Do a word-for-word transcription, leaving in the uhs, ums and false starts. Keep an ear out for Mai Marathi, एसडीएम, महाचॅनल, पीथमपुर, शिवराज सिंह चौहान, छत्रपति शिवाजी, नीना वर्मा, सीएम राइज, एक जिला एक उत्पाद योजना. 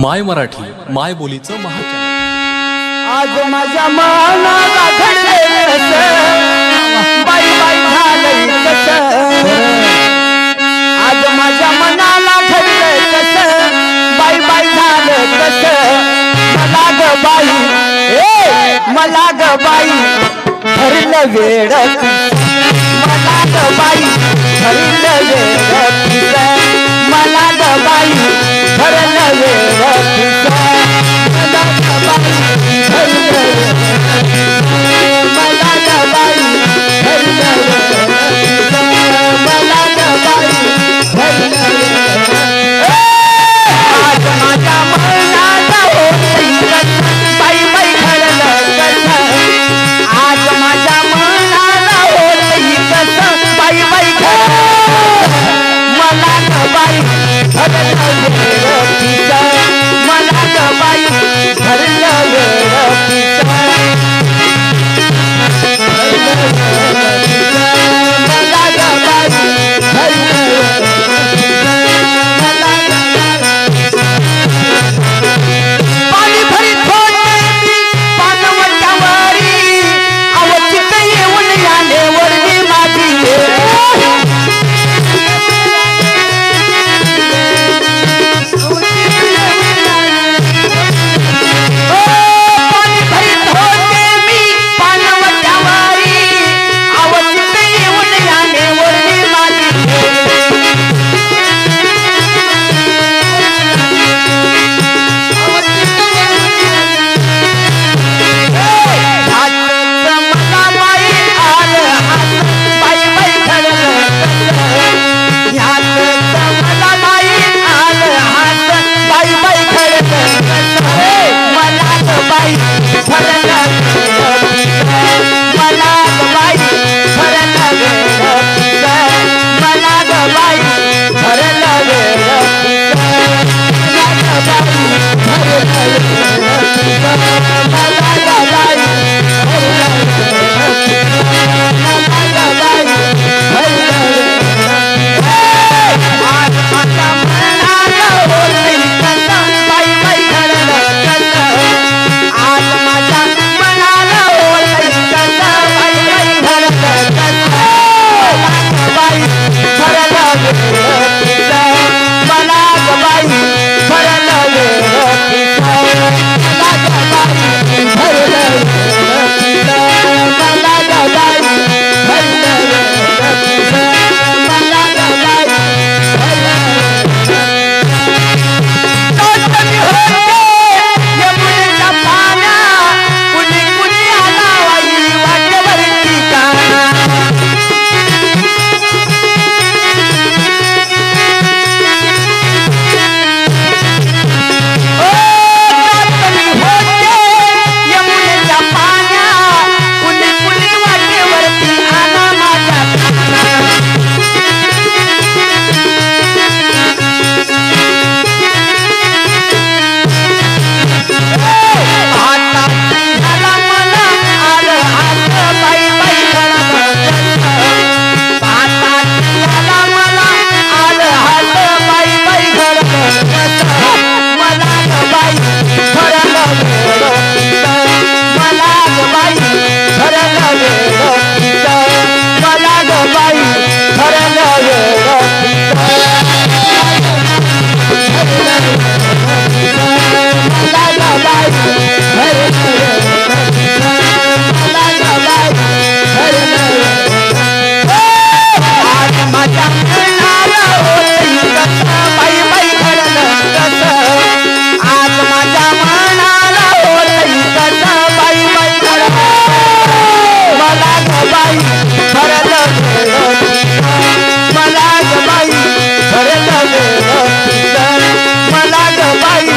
My Marathi माय बोलीचं महाचॅनल. आज माझ्या मनाला घडलेलं बाई बाई झालंय कसं. आज माझ्या मनाला घडलंय कसं बाई बाई झालं कसं. मला ग बाई ए मला ग बाई धरलं वेड मला ग बाई धरलं वेड मला ग बाई धरलं वेड मला ग बाई धरलं वेड मला ग बाई धरलं वेड मला ग बाई धरलं वेड. आज माझ्या मनाला होतं बाई बाई धरलं कसं. आज माझ्या मनाला होतं कसं बाई बाई धरलं मला ग बाई धरलं वेड तिचा मला ग बाई धरलं वेड तिचा मला ग बाई धरलं पाणी भरी थोडी पानवट्यावरी आवचित येऊन याने वरली माझी मला ग बाई